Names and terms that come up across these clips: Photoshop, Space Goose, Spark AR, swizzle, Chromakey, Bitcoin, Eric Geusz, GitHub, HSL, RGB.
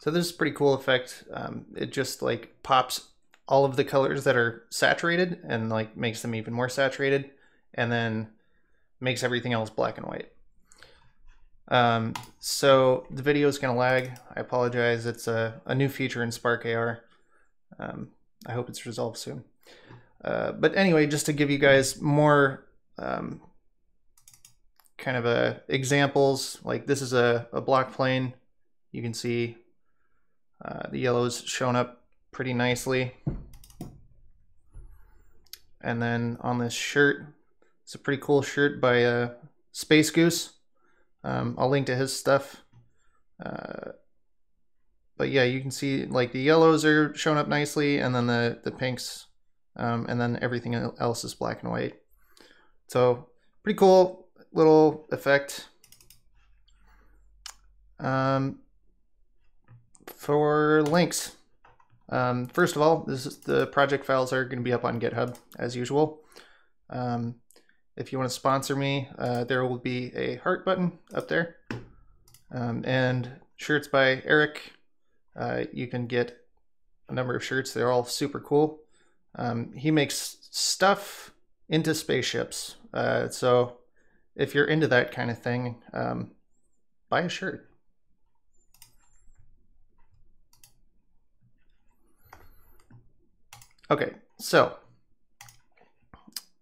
So this is a pretty cool effect. It just like pops all of the colors that are saturated and like makes them even more saturated, and then makes everything else black and white. So the video is going to lag. I apologize. It's a new feature in Spark AR. I hope it's resolved soon. But anyway, just to give you guys more kind of examples, like this is a block plane. You can see the yellow's shown up pretty nicely. And then on this shirt, it's a pretty cool shirt by Space Goose. I'll link to his stuff. But yeah, you can see like the yellows are shown up nicely, and then the pinks, and then everything else is black and white. So pretty cool little effect. For links, first of all, this is the project files are going to be up on GitHub as usual. If you want to sponsor me, there will be a heart button up there. And shirts by Eric. You can get a number of shirts. They're all super cool. He makes stuff into spaceships. So if you're into that kind of thing, buy a shirt. Okay, so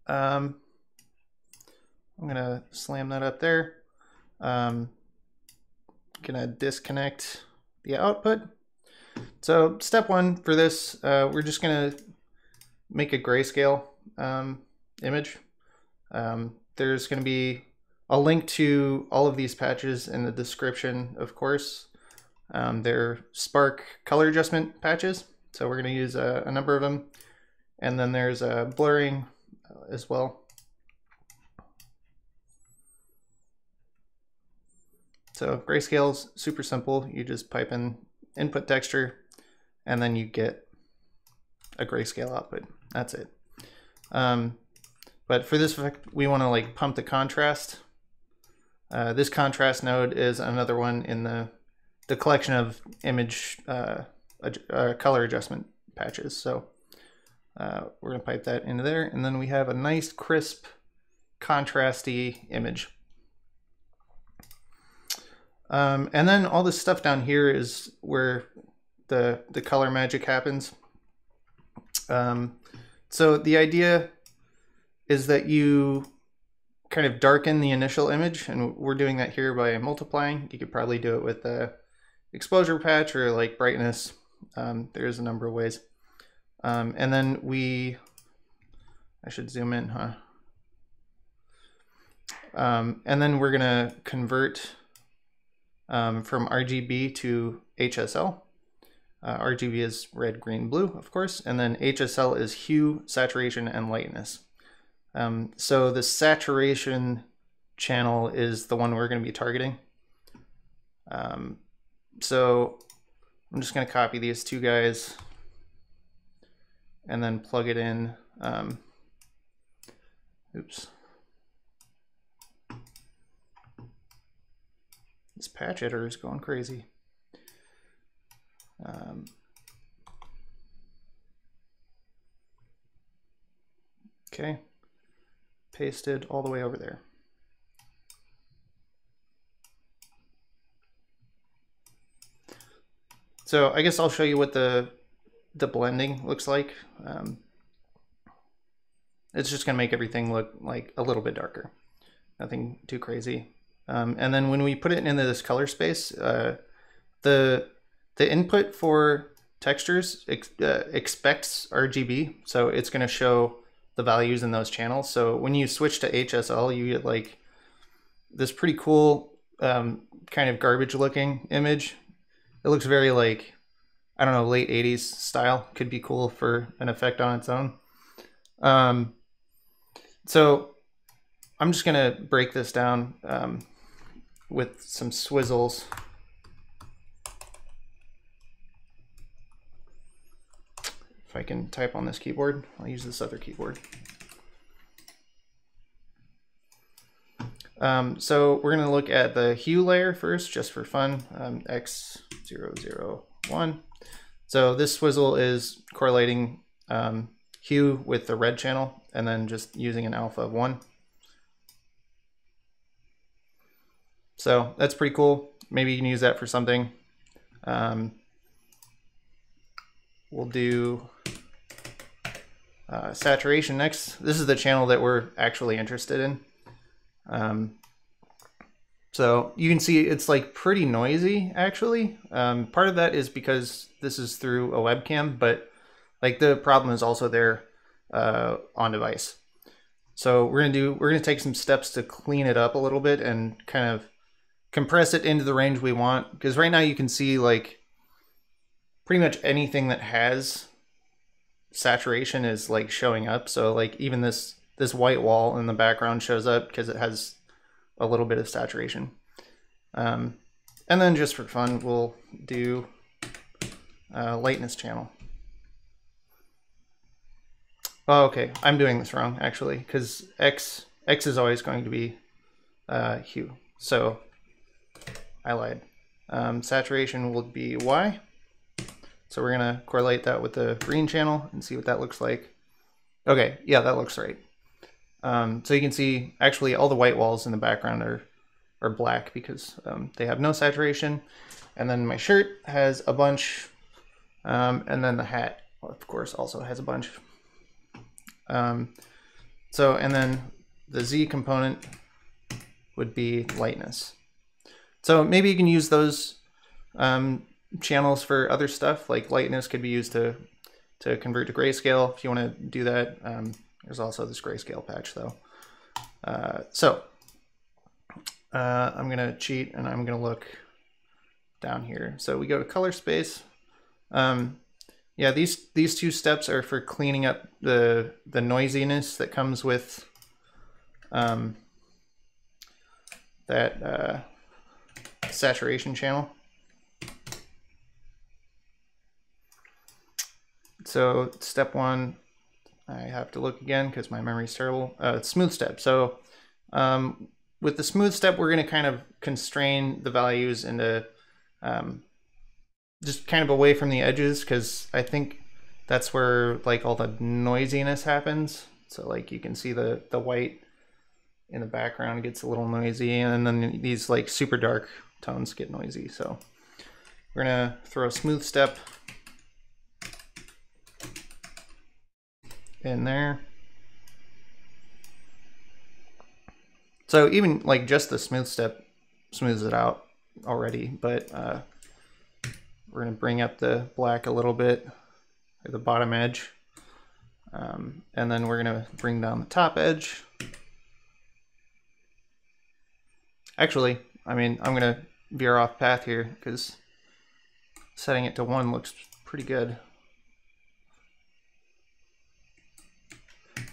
I'm gonna slam that up there. Gonna disconnect the output. So step one for this, we're just gonna make a grayscale image. There's gonna be a link to all of these patches in the description, of course. They're Spark color adjustment patches. So we're gonna use a number of them. And then there's blurring as well. So grayscale's super simple. You just pipe in input texture, and then you get a grayscale output. That's it. But for this effect, we want to like pump the contrast. This contrast node is another one in the collection of image color adjustment patches. So we're gonna pipe that into there, and then we have a nice crisp, contrasty image. And then all this stuff down here is where the color magic happens. So the idea is that you kind of darken the initial image, and we're doing that here by multiplying. You could probably do it with a exposure patch or like brightness. There's a number of ways. And then I should zoom in, huh? And then we're gonna convert from RGB to HSL. RGB is red, green, blue, of course, and then HSL is hue, saturation, and lightness. So the saturation channel is the one we're going to be targeting. So I'm just going to copy these two guys and then plug it in. Oops. This patch editor is going crazy. Okay, pasted all the way over there. So I guess I'll show you what the blending looks like. It's just gonna make everything look like a little bit darker. Nothing too crazy. And then when we put it into this color space, the input for textures expects RGB, so it's going to show the values in those channels. So when you switch to HSL, you get like this pretty cool kind of garbage-looking image. It looks very like, I don't know, late 80s style. Could be cool for an effect on its own. So I'm just going to break this down with some swizzles. If I can type on this keyboard, I'll use this other keyboard. So we're going to look at the hue layer first, just for fun. X 0, 0, 1. So this swizzle is correlating hue with the red channel, and then just using an alpha of 1. So that's pretty cool. Maybe you can use that for something. We'll do saturation next. This is the channel that we're actually interested in. So you can see it's like pretty noisy actually. Part of that is because this is through a webcam, but like the problem is also there on device. So we're gonna take some steps to clean it up a little bit and kind of compress it into the range we want, because right now you can see like pretty much anything that has saturation is like showing up. So like even this white wall in the background shows up because it has a little bit of saturation. And then just for fun, we'll do lightness channel. Oh, okay, I'm doing this wrong actually, because X is always going to be hue. So I lied. Saturation will be Y. So we're gonna correlate that with the green channel and see what that looks like. Okay, yeah, that looks right. So you can see actually all the white walls in the background are black because they have no saturation. And then my shirt has a bunch, and then the hat, of course, also has a bunch. So, and then the Z component would be lightness. So maybe you can use those channels for other stuff, like lightness could be used to convert to grayscale if you want to do that. There's also this grayscale patch though. I'm going to cheat and I'm going to look down here. So we go to color space. Yeah, these two steps are for cleaning up the noisiness that comes with that saturation channel. So step one, I have to look again because my memory's terrible. It's smooth step. So with the smooth step, we're going to kind of constrain the values into just kind of away from the edges, because I think that's where like all the noisiness happens. So like you can see the white in the background gets a little noisy, and then these like super dark tones get noisy. So we're going to throw a smooth step in there. So even like just the smooth step smooths it out already, but we're going to bring up the black a little bit at the bottom edge, and then we're going to bring down the top edge. Actually, I mean, I'm going to veer off path here because setting it to 1 looks pretty good.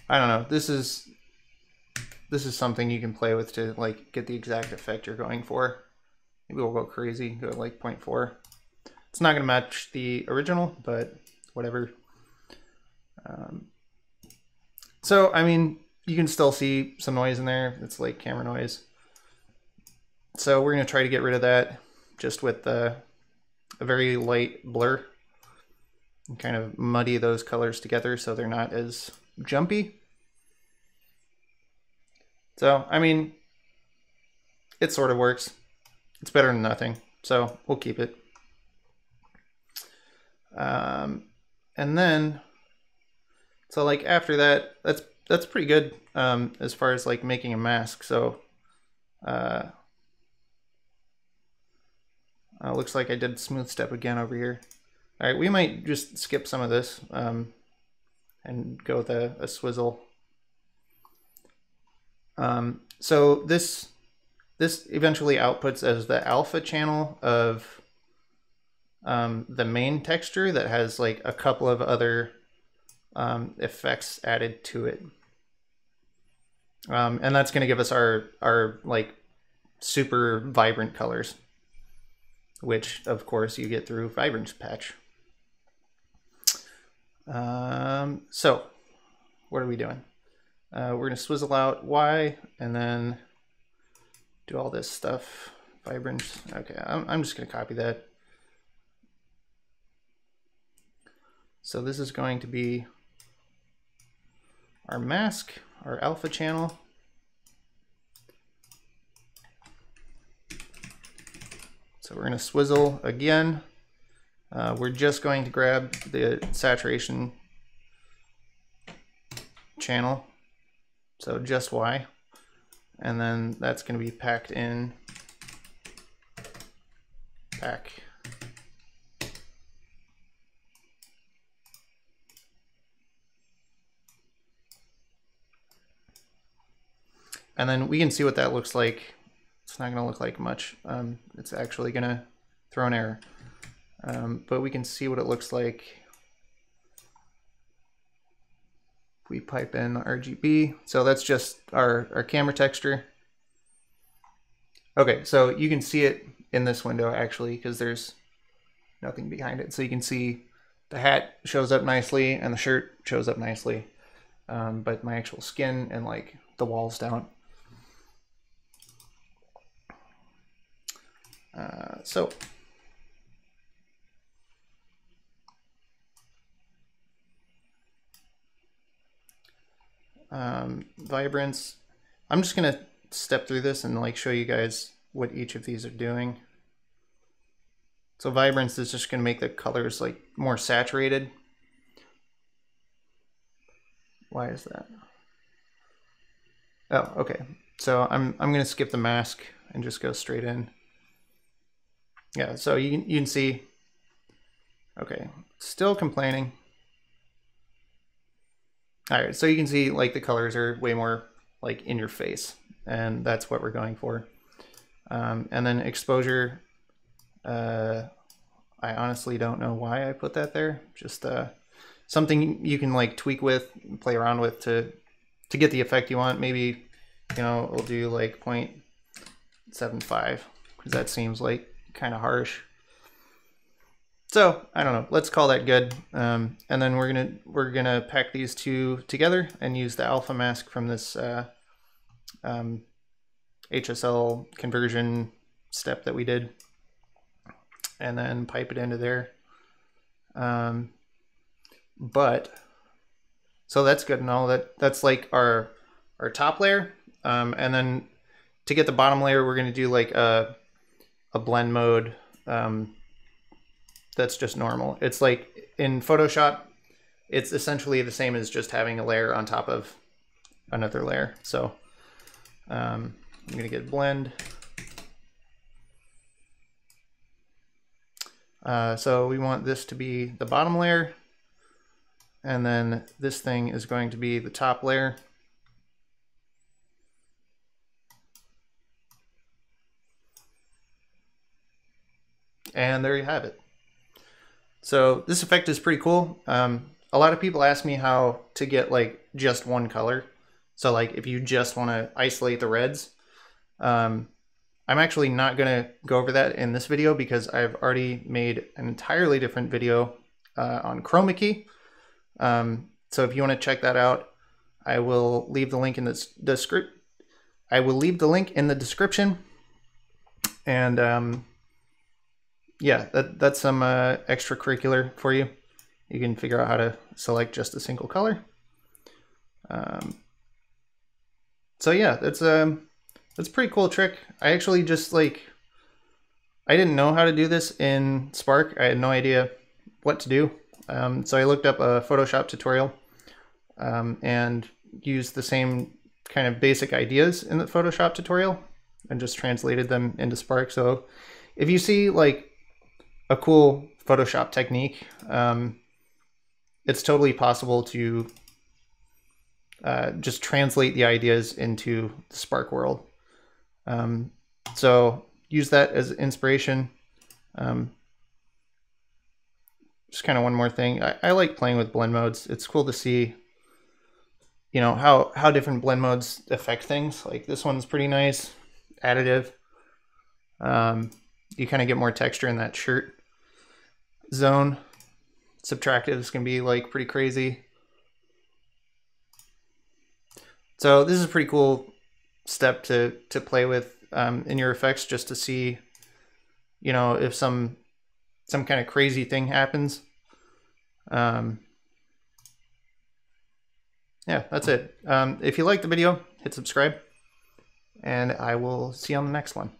I don't know. This is something you can play with to like get the exact effect you're going for. Maybe we'll go crazy, go like 0.4. It's not going to match the original, but whatever. So I mean, you can still see some noise in there. It's like camera noise. So we're going to try to get rid of that just with a very light blur and kind of muddy those colors together so they're not as jumpy. So, I mean, it sort of works. It's better than nothing, so we'll keep it. And then, so like after that, that's pretty good as far as like making a mask. So looks like I did smooth step again over here. All right, we might just skip some of this. And go with a swizzle. So this eventually outputs as the alpha channel of the main texture that has like a couple of other effects added to it. And that's gonna give us our like super vibrant colors, which of course you get through vibrance patch. So what are we doing? We're going to swizzle out Y and then do all this stuff. Vibrance. Okay. I'm just going to copy that. So this is going to be our mask, our alpha channel. So we're going to swizzle again. We're just going to grab the saturation channel, so just Y, and then that's going to be packed in pack. And then we can see what that looks like. It's not gonna look like much. It's actually gonna throw an error. But we can see what it looks like. We pipe in RGB. So that's just our camera texture. Okay, so you can see it in this window actually, because there's nothing behind it. So you can see the hat shows up nicely and the shirt shows up nicely. But my actual skin and like the walls down. So vibrance, I'm just going to step through this and like show you guys what each of these are doing. So vibrance is just going to make the colors like more saturated. Why is that? Oh, okay. So I'm going to skip the mask and just go straight in. Yeah, so you can see, okay, still complaining. All right, so you can see like the colors are way more like in your face, and that's what we're going for. And then exposure, I honestly don't know why I put that there. Just something you can like tweak with, play around with to get the effect you want. Maybe, you know, we'll do like 0.75, because that seems like kind of harsh. So I don't know, let's call that good. And then we're gonna pack these two together and use the alpha mask from this HSL conversion step that we did, and then pipe it into there. But so that's good and all that. That's like our top layer. And then to get the bottom layer, we're gonna do like a blend mode that's just normal. It's like in Photoshop, it's essentially the same as just having a layer on top of another layer. So I'm gonna get blend. So we want this to be the bottom layer, and then this thing is going to be the top layer. And there you have it. So this effect is pretty cool. A lot of people ask me how to get like just one color. So like if you just want to isolate the reds, I'm actually not going to go over that in this video because I've already made an entirely different video on chroma key. So if you want to check that out, I will leave the link in the script. I will leave the link in the description. And yeah, that's some extracurricular for you. You can figure out how to select just a single color. So yeah, that's a pretty cool trick. I actually just like, I didn't know how to do this in Spark. I had no idea what to do. So I looked up a Photoshop tutorial and used the same kind of basic ideas in the Photoshop tutorial and just translated them into Spark. So if you see like a cool Photoshop technique, it's totally possible to just translate the ideas into the Spark world. So use that as inspiration. Just kind of one more thing. I like playing with blend modes. It's cool to see, you know, how different blend modes affect things. Like this one's pretty nice, additive. You kind of get more texture in that shirt. Zone subtractives can be like pretty crazy. So this is a pretty cool step to play with in your effects, just to see, you know, if some kind of crazy thing happens. Yeah, that's it. If you liked the video, hit subscribe, and I will see you on the next one.